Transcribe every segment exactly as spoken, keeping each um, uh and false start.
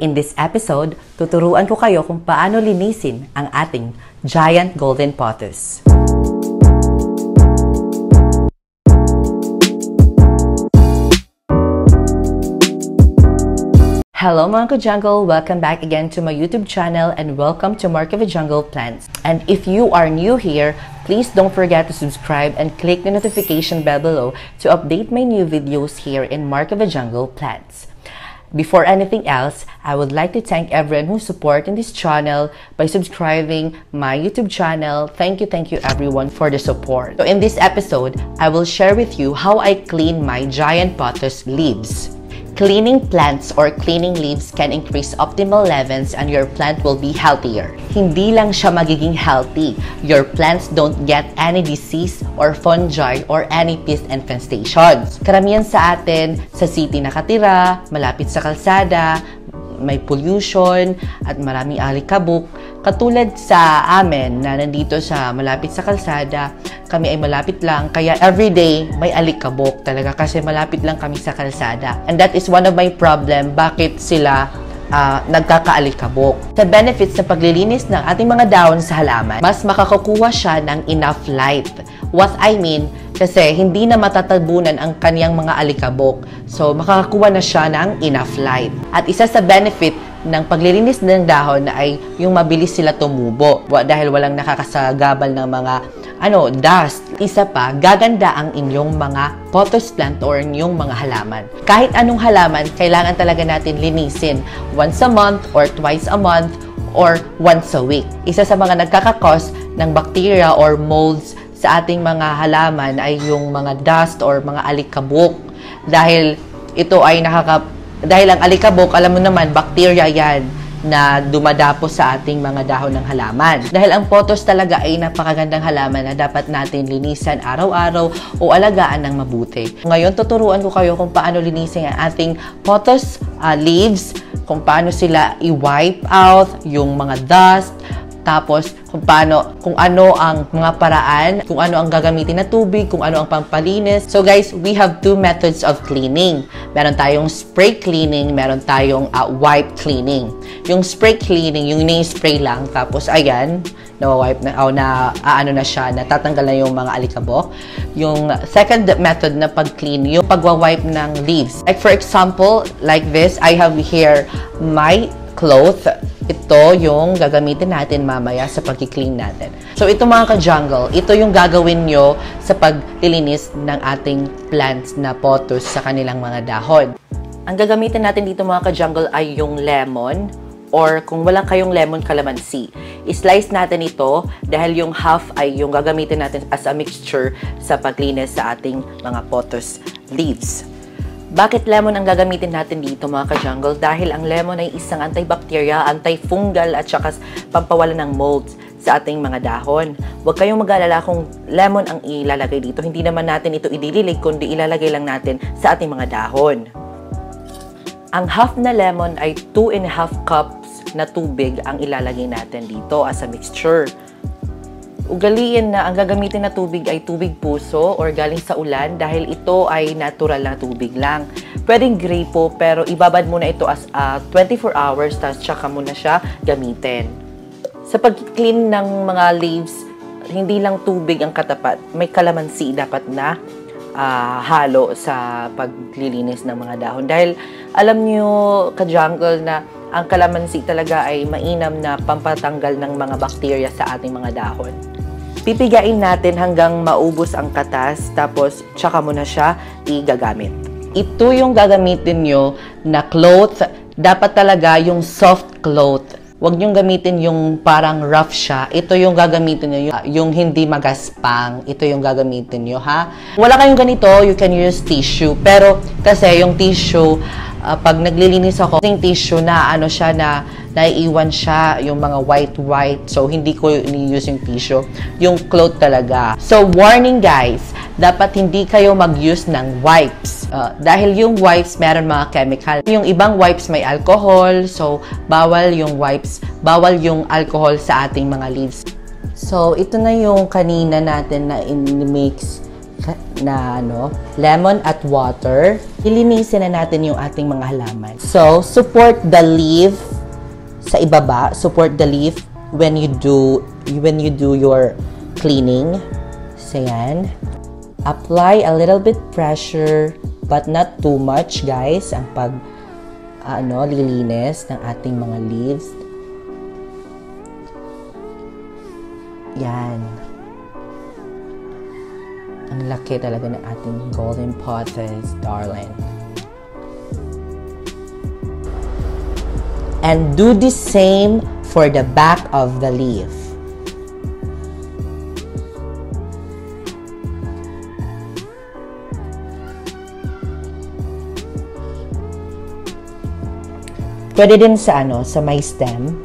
In this episode, tuturuan ko kayo kung paano linisin ang ating giant golden pothos. Hello mga ka-jungle! Welcome back again to my YouTube channel and welcome to Mark of the Jungle Plants. And if you are new here, please don't forget to subscribe and click the notification bell below to update my new videos here in Mark of the Jungle Plants. Before anything else, I would like to thank everyone who's supporting this channel by subscribing my YouTube channel. Thank you, thank you everyone for the support. So in this episode, I will share with you how I clean my giant pothos leaves. Cleaning plants or cleaning leaves can increase optimal levels and your plant will be healthier. Hindi lang siya magiging healthy. Your plants don't get any disease or fungi or any pest infestations. Karamihan sa atin, sa city nakatira, malapit sa kalsada, may pollution at maraming alikabok. Katulad sa amin na nandito sa malapit sa kalsada, kami ay malapit lang kaya everyday may alikabok talaga kasi malapit lang kami sa kalsada. And that is one of my problem, bakit sila Uh, nagkakaalikabok. Sa benefits sa paglilinis ng ating mga dahon sa halaman, mas makakakuha siya ng enough light. What I mean, kasi hindi na matatabunan ang kaniyang mga alikabok. So, makakakuha na siya ng enough light. At isa sa benefit ng paglilinis ng dahon ay yung mabilis sila tumubo dahil walang nakakasagabal ng mga ano, dust. Isa pa, gaganda ang inyong mga pothos plant or inyong mga halaman. Kahit anong halaman, kailangan talaga natin linisin once a month or twice a month or once a week. Isa sa mga nagkakakos ng bacteria or molds sa ating mga halaman ay yung mga dust or mga alikabok. Dahil ito ay nakaka... Dahil ang alikabok, alam mo naman, bacteria yan na dumadapo sa ating mga dahon ng halaman. Dahil ang pothos talaga ay napakagandang halaman na dapat natin linisan araw-araw o alagaan ng mabuti. Ngayon, tuturuan ko kayo kung paano linisin ang ating pothos uh, leaves, kung paano sila i-wipe out yung mga dust, tapos kung paano, kung ano ang mga paraan, kung ano ang gagamitin na tubig, kung ano ang pampalinis. So guys, we have two methods of cleaning. Meron tayong spray cleaning, meron tayong uh, wipe cleaning. Yung spray cleaning, yung ni-spray lang, tapos ayan, nawa-wipe na, oh, na uh, ano na siya, natatanggal na yung mga alikabok. Yung second method na pag-clean, yung pagwa-wipe ng leaves. Like for example, like this, I have here my cloth. Ito yung gagamitin natin mamaya sa pag-clean natin. So, ito mga ka-jungle, ito yung gagawin nyo sa paglilinis ng ating plants na pothos sa kanilang mga dahon. Ang gagamitin natin dito mga ka-jungle ay yung lemon or kung wala kayong lemon, kalamansi. I-slice natin ito dahil yung half ay yung gagamitin natin as a mixture sa paglinis sa ating mga pothos leaves. Bakit lemon ang gagamitin natin dito mga ka-jungle? Dahil ang lemon ay isang antibacteria, antifungal at saka pampawala ng molds sa ating mga dahon. Huwag kayong mag-alala kung lemon ang ilalagay dito. Hindi naman natin ito idililig kundi ilalagay lang natin sa ating mga dahon. Ang half na lemon ay two and a half cups na tubig ang ilalagay natin dito as a mixture. Ugaliin na ang gagamitin na tubig ay tubig puso or galing sa ulan dahil ito ay natural na tubig lang. Pwedeng gray po pero ibabad muna ito as uh, twenty-four hours tapos tsaka muna siya gamitin. Sa pag-clean ng mga leaves, hindi lang tubig ang katapat. May kalamansi dapat na uh, halo sa paglilinis ng mga dahon. Dahil alam nyo ka-jungle na ang kalamansi talaga ay mainam na pampatanggal ng mga bakterya sa ating mga dahon. Pipigain natin hanggang maubos ang katas, tapos tsaka mo na siya igagamit. Ito yung gagamitin nyo na cloth. Dapat talaga yung soft cloth. Huwag nyong gamitin yung parang rough siya. Ito yung gagamitin nyo, yung, yung hindi magaspang. Ito yung gagamitin nyo, ha? Wala kayong ganito, you can use tissue. Pero kasi yung tissue, uh, pag naglilinis ako, yung tissue na ano siya na naiiwan siya, yung mga white-white. So, hindi ko ni-use yung tissue. Yung cloth talaga. So, warning guys, dapat hindi kayo mag-use ng wipes. Uh, dahil yung wipes, meron mga chemical. Yung ibang wipes may alcohol. So, bawal yung wipes. Bawal yung alcohol sa ating mga leaves. So, ito na yung kanina natin na in-mix na ano, lemon at water. Ilinisin na natin yung ating mga halaman. So, support the leaf sa ibaba. Support the leaf when you do when you do your cleaning. So, yan. Apply a little bit pressure but not too much, guys, ang pag ano, lilinis ng ating mga leaves. Yan. Ang laki talaga ng ating Golden Pothos, darling. And do the same for the back of the leaf. Pwede din sa ano, sa may stem.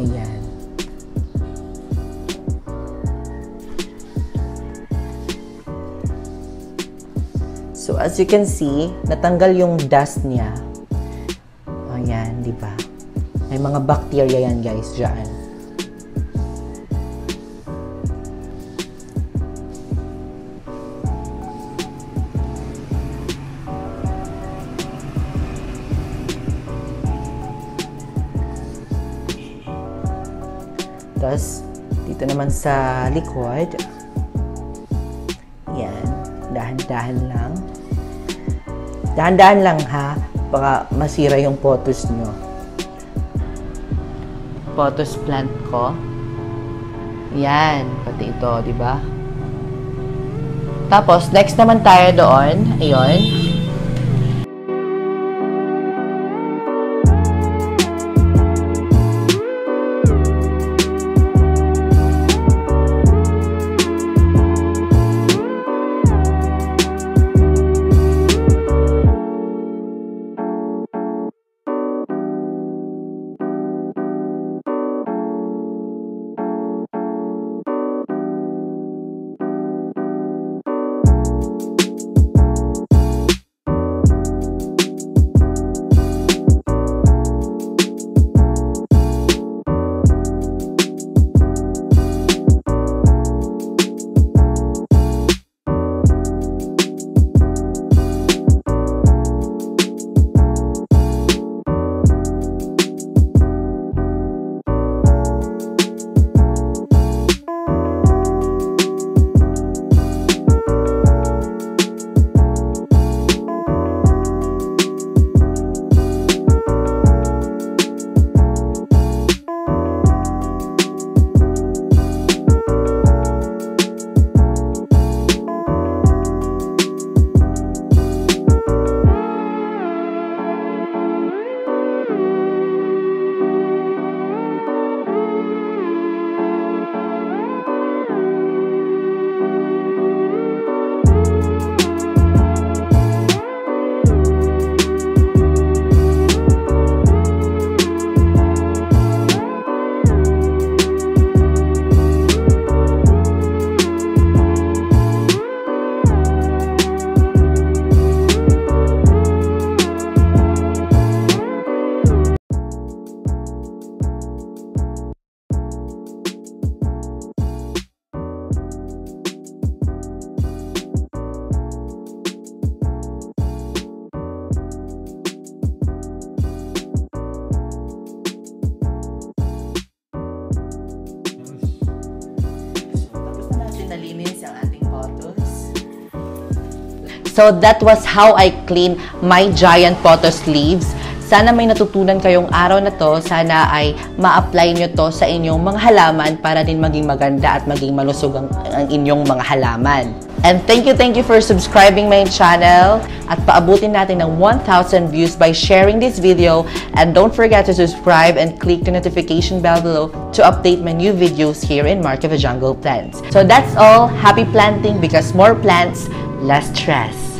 Ayan. So as you can see, natanggal yung dust niya. Ayan, di ba? May mga bacteria yan, guys, diyan. Tapos, dito naman sa likod. Yan. Dahan-dahan lang. Dahan-dahan lang, ha? Baka masira yung pothos nyo. Pothos plant ko. Yan. Pati ito, di ba? Tapos, next naman tayo doon. Ayun. So that was how I clean my giant pothos leaves. Sana may natutunan kayong araw na to. Sana ay ma-apply nyo to sa inyong mga halaman para din maging maganda at maging malusog ang, ang inyong mga halaman. And thank you, thank you for subscribing my channel. At paabutin natin ng one thousand views by sharing this video. And don't forget to subscribe and click the notification bell below to update my new videos here in Mark of the Jungle Plants. So that's all. Happy planting because more plants, less stress.